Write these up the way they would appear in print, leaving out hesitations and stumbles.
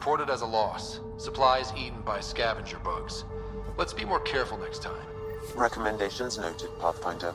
Reported as a loss. Supplies eaten by scavenger bugs. Let's be more careful next time. Recommendations noted, Pathfinder.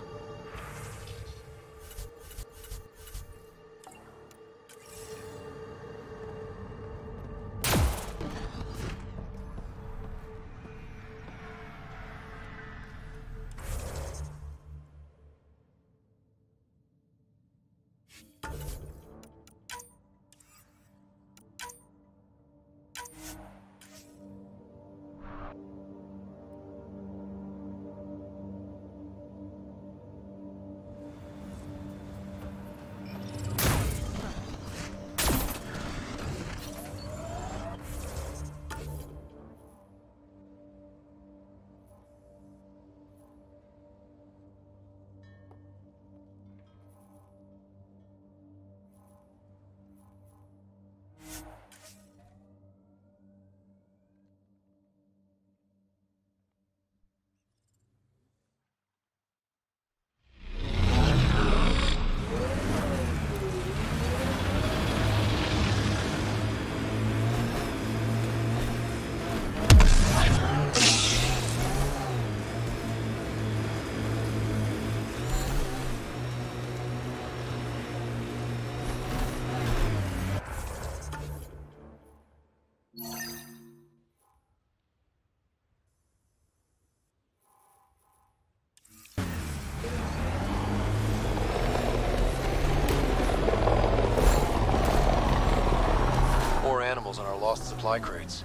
On our lost supply crates.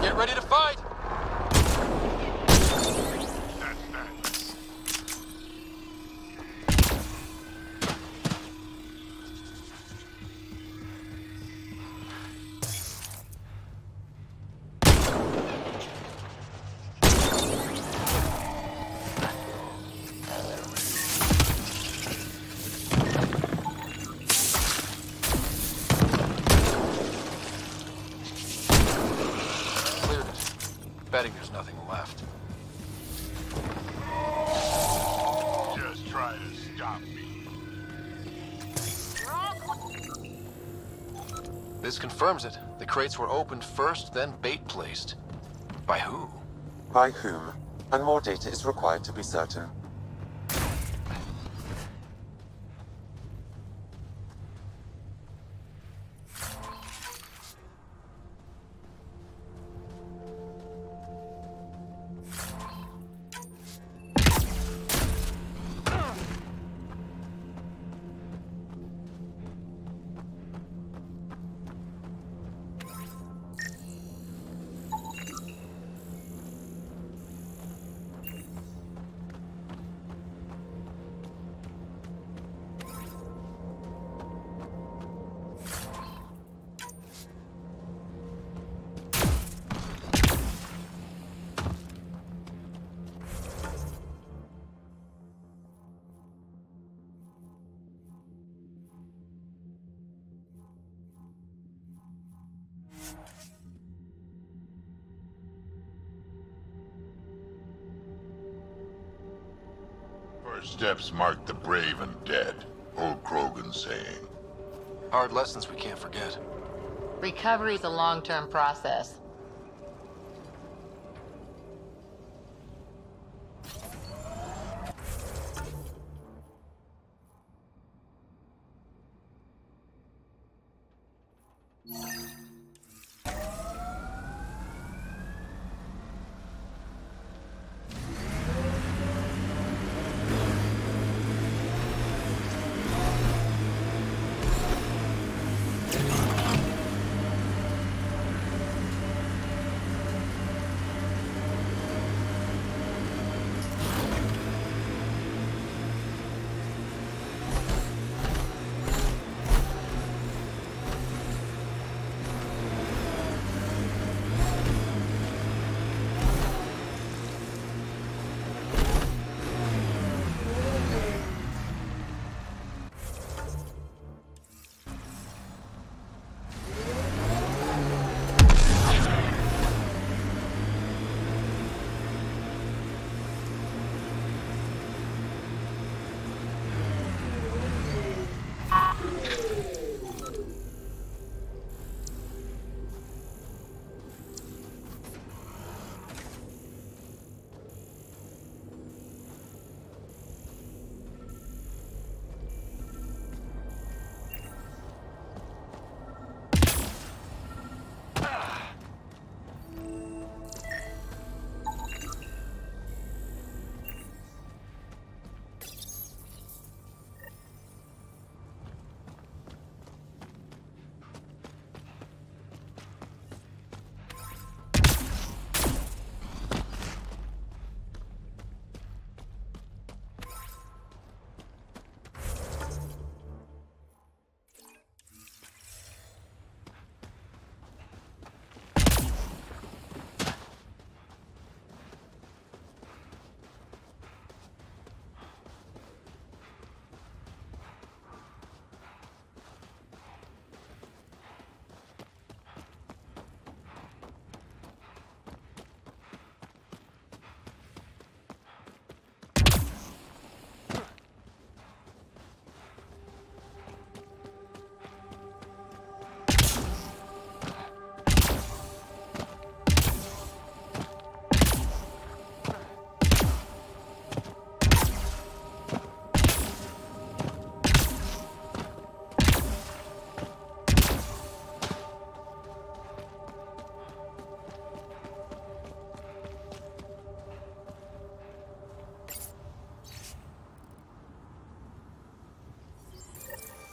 Get ready to fight! Confirms it. The crates were opened first, then bait placed. By who? By whom? And more data is required to be certain. Steps mark the brave and dead, old Krogan saying. Hard lessons we can't forget. Recovery is a long-term process.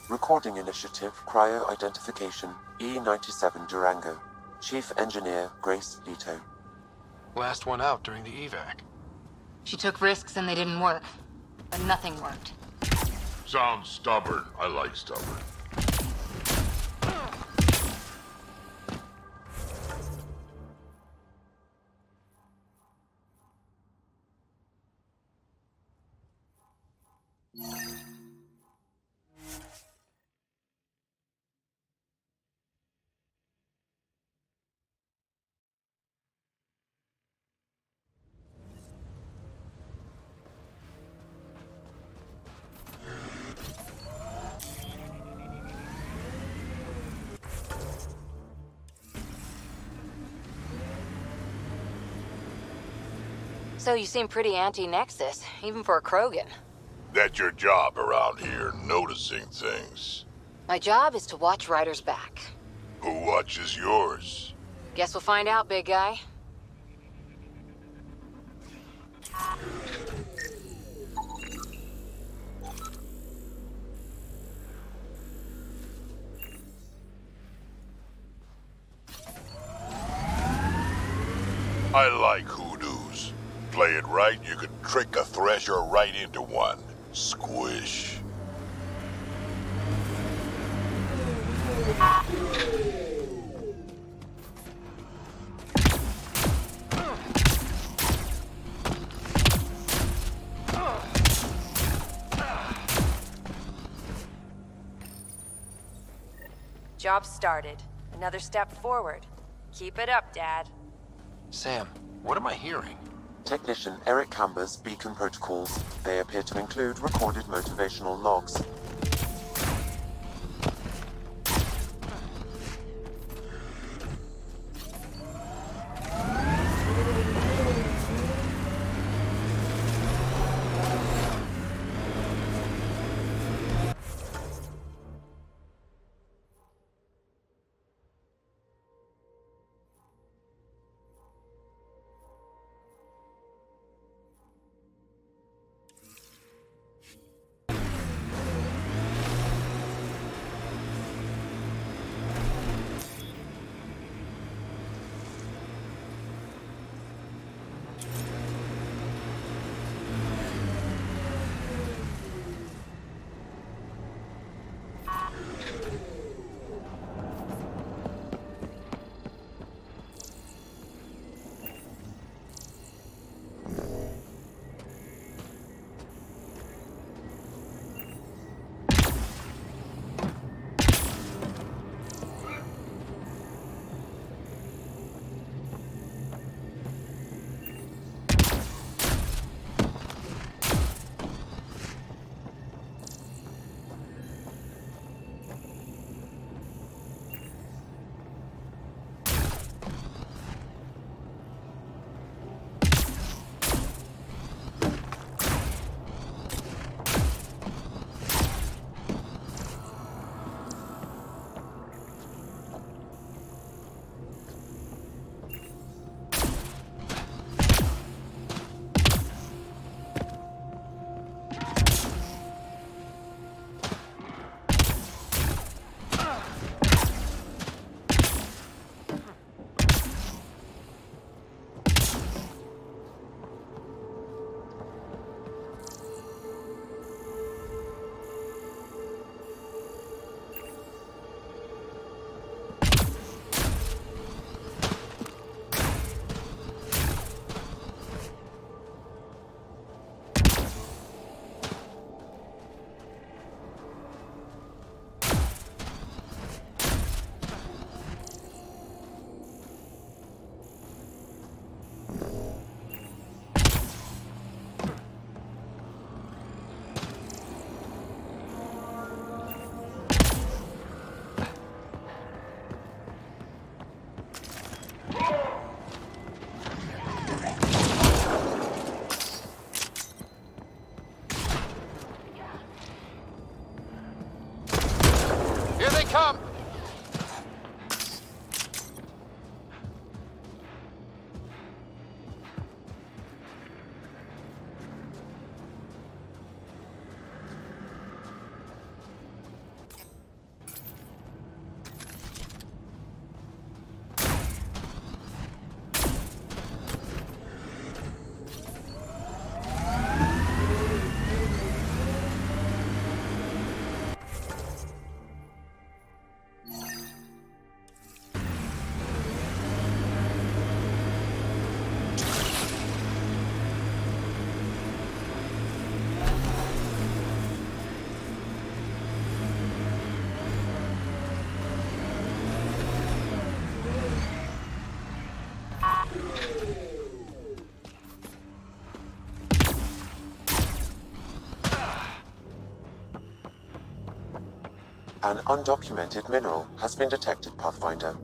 Recording Initiative Cryo Identification, E97 Durango. Chief Engineer, Grace Lito. Last one out during the evac. She took risks and they didn't work. But nothing worked. Sounds stubborn. I like stubborn. So you seem pretty anti-Nexus, even for a Krogan. That's your job around here, noticing things. My job is to watch Ryder's back. Who watches yours? Guess we'll find out, big guy. I like hoodoos. Play it right, you could trick a thresher right into one. Squish. Job started. Another step forward. Keep it up, Dad. Sam, what am I hearing? Technician Eric Camber's beacon protocols. They appear to include recorded motivational logs. An undocumented mineral has been detected, Pathfinder.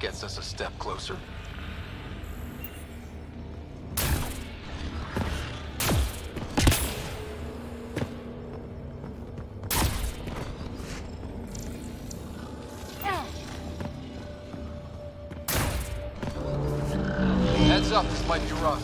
Gets us a step closer. Heads up, this might be rough.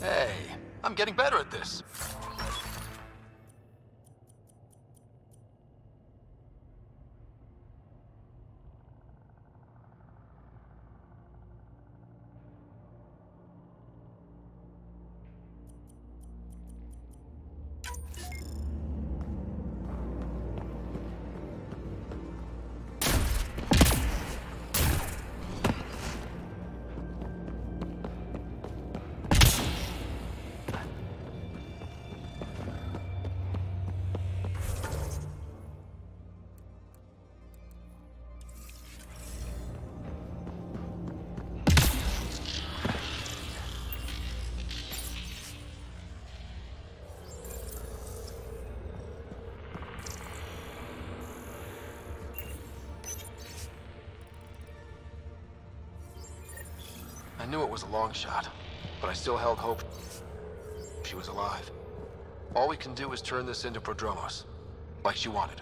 Hey, I'm getting better at this. I knew it was a long shot, but I still held hope she was alive. All we can do is turn this into Prodromos, like she wanted.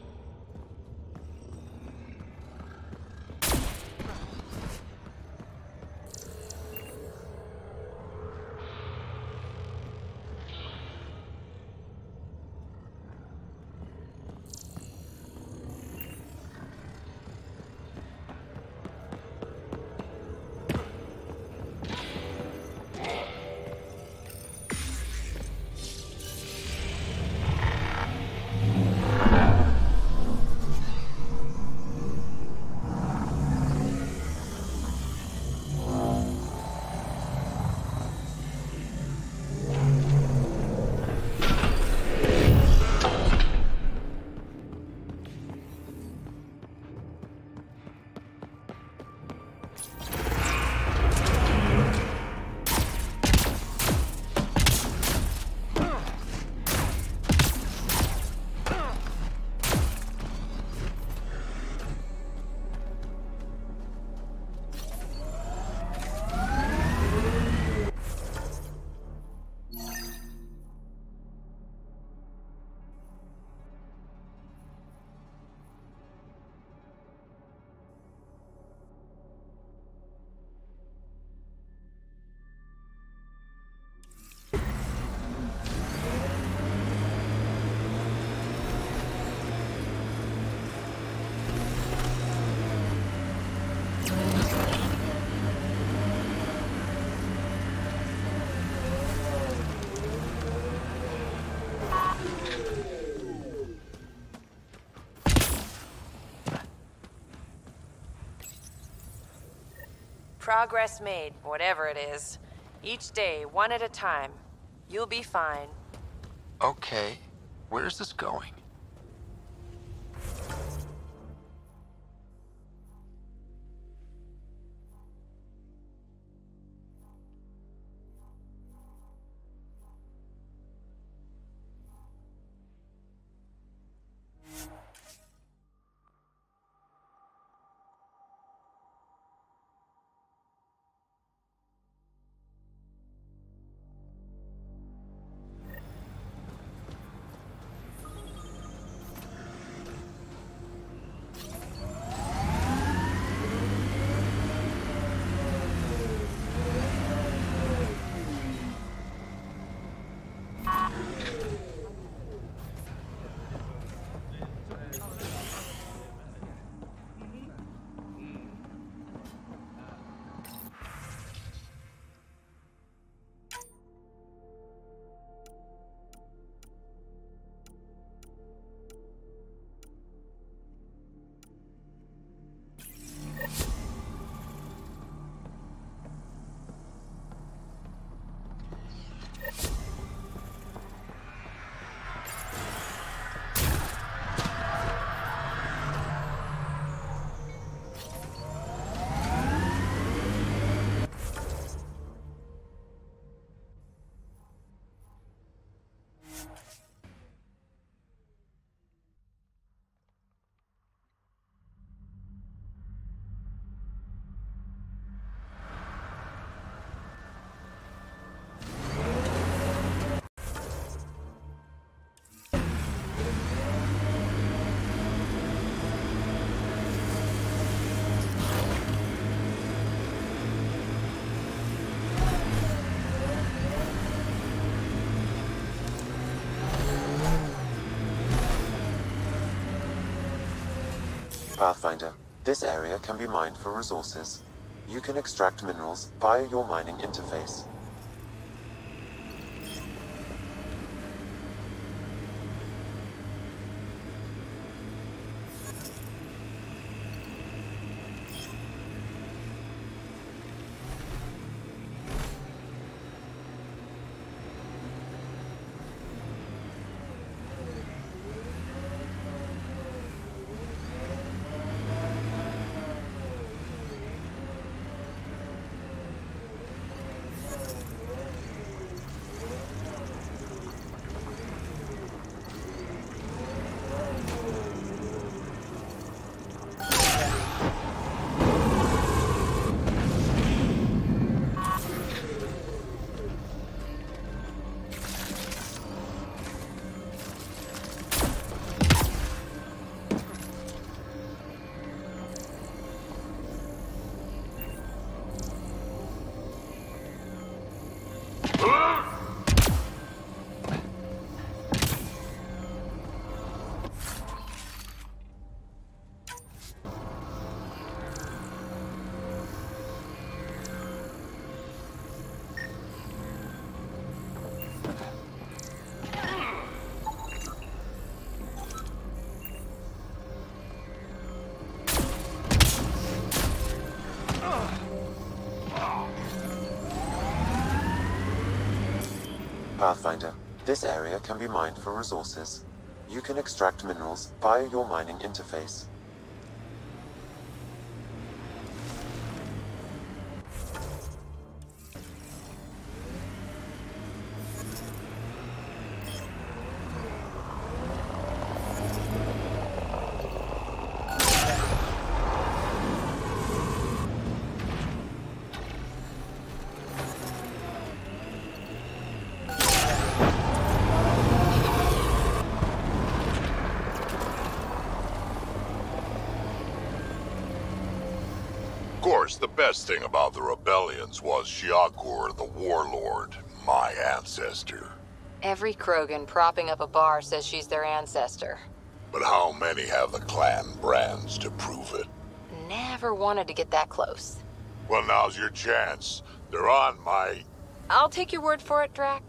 Progress made, whatever it is. Each day, one at a time. You'll be fine. Okay, where's this going? Pathfinder, this area can be mined for resources. You can extract minerals via your mining interface. Pathfinder, this area can be mined for resources. You can extract minerals via your mining interface. The best thing about the rebellions was Shiagur, the warlord, my ancestor. Every Krogan propping up a bar says she's their ancestor. But how many have the clan brands to prove it? Never wanted to get that close. Well, now's your chance. They're on my... I'll take your word for it, Drack.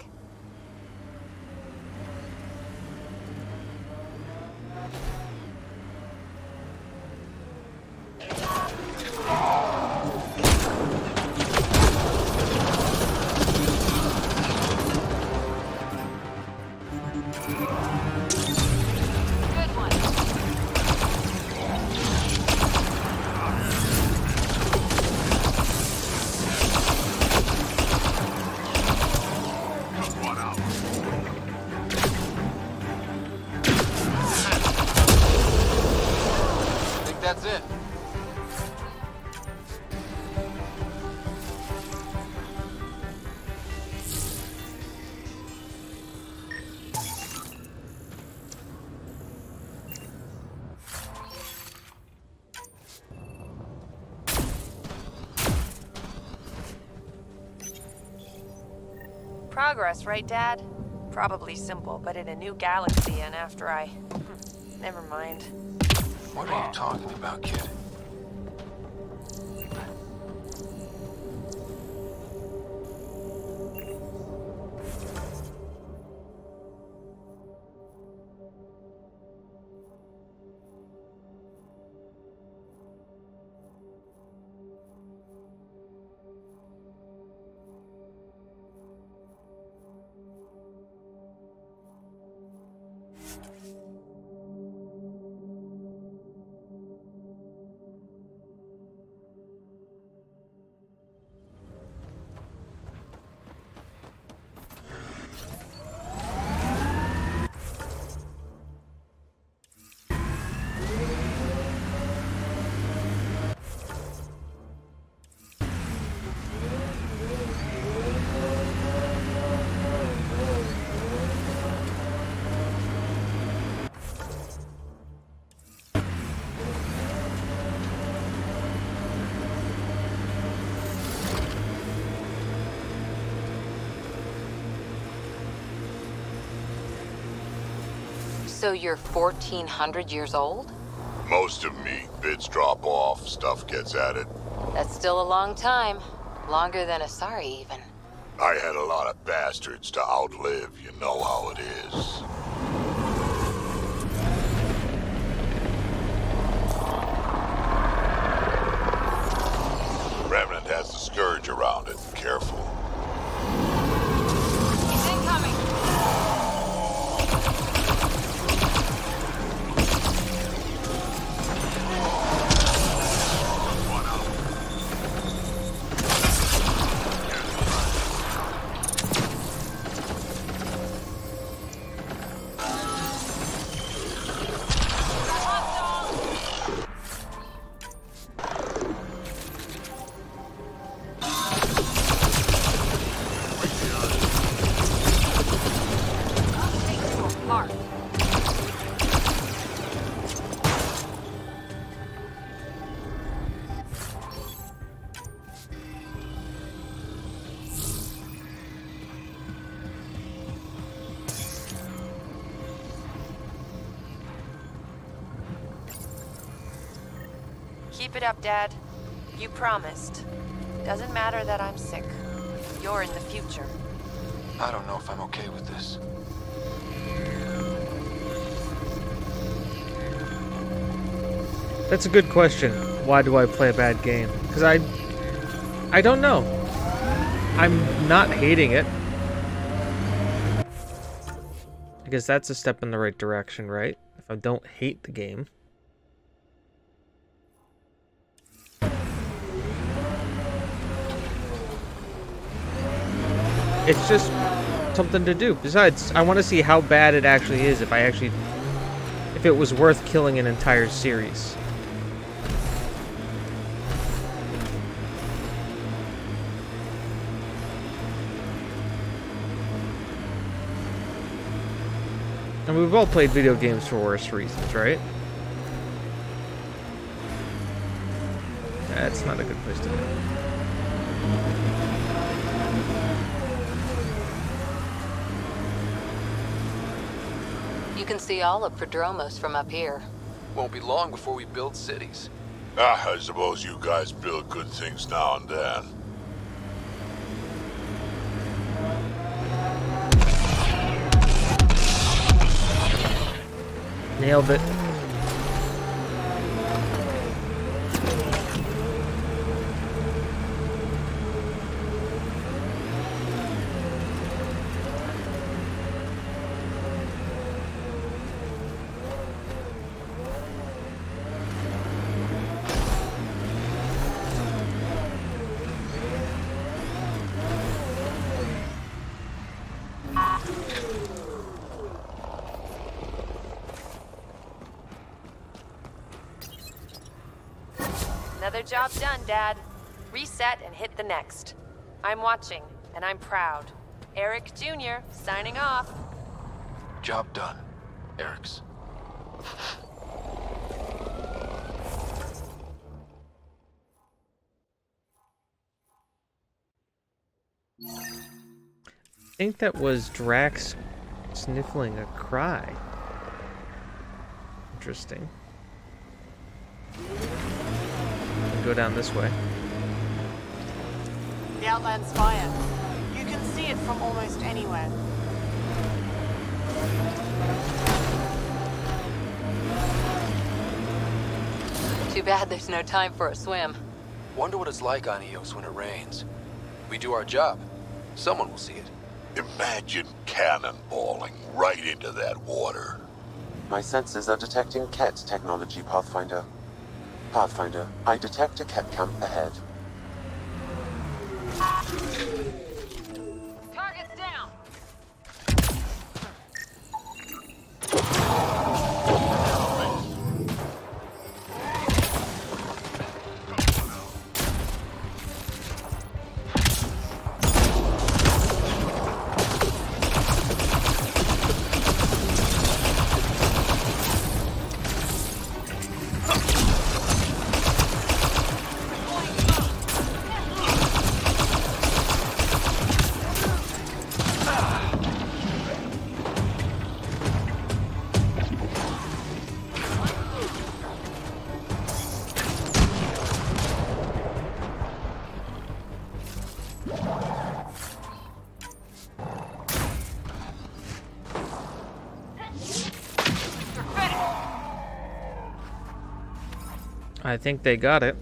Progress, right, Dad? Probably simple, but in a new galaxy and after I... Never mind. What are you talking about, kid? So you're 1,400 years old? Most of me. Bits drop off, stuff gets added. That's still a long time. Longer than Asari, even. I had a lot of bastards to outlive, you know how it is. Remnant has the scourge around it. Careful. Keep it up, Dad. You promised. Doesn't matter that I'm sick. You're in the future. I don't know if I'm okay with this. That's a good question. Why do I play a bad game? Because I don't know. I'm not hating it. guess that's a step in the right direction, right? If I don't hate the game. It's just something to do. Besides, I want to see how bad it actually is if I actually... if it was worth killing an entire series. And we've all played video games for worse reasons, right? That's not a good place to go. You can see all of Prodromos from up here. Won't be long before we build cities. Ah, I suppose you guys build good things now and then. Nailed it. Another job done, Dad. Reset and hit the next. I'm watching, and I'm proud. Eric Jr. signing off. Job done, Eric's. I think that was Drack sniffling a cry. Interesting. Go down this way. The Outland's fire. You can see it from almost anywhere. Too bad there's no time for a swim. Wonder what it's like on EOS when it rains. We do our job. Someone will see it. Imagine cannonballing right into that water. My senses are detecting Kett technology, Pathfinder. Pathfinder, I detect a Kett camp ahead. Target's down! I think they got it.